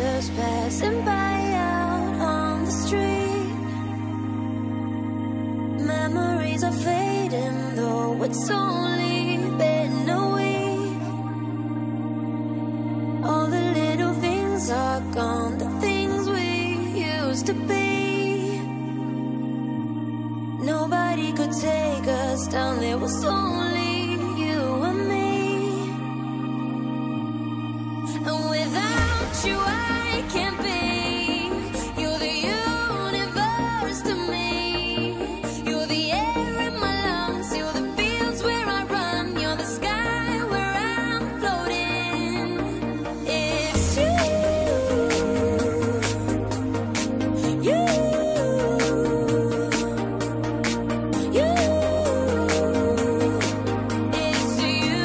just passing by out on the street. Memories are fading, though it's only been a week. All the little things are gone, the things we used to be. Nobody could take us down, there was only you. I can't be. You're the universe to me. You're the air in my lungs. You're the fields where I run. You're the sky where I'm floating. It's you, you, you. It's you.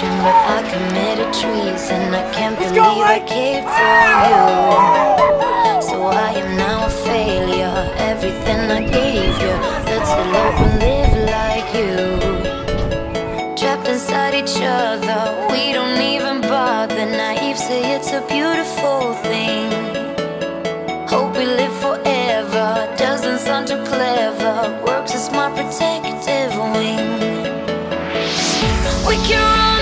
And without you, but I committed treason. I can't believe I caved for you. So I am now a failure. Everything I gave you, let's elope and live like you. Trapped inside each other, we don't even bother. Naive say it's a beautiful thing. Hope we live forever, doesn't sound too clever. Works as my protective wing. We can run.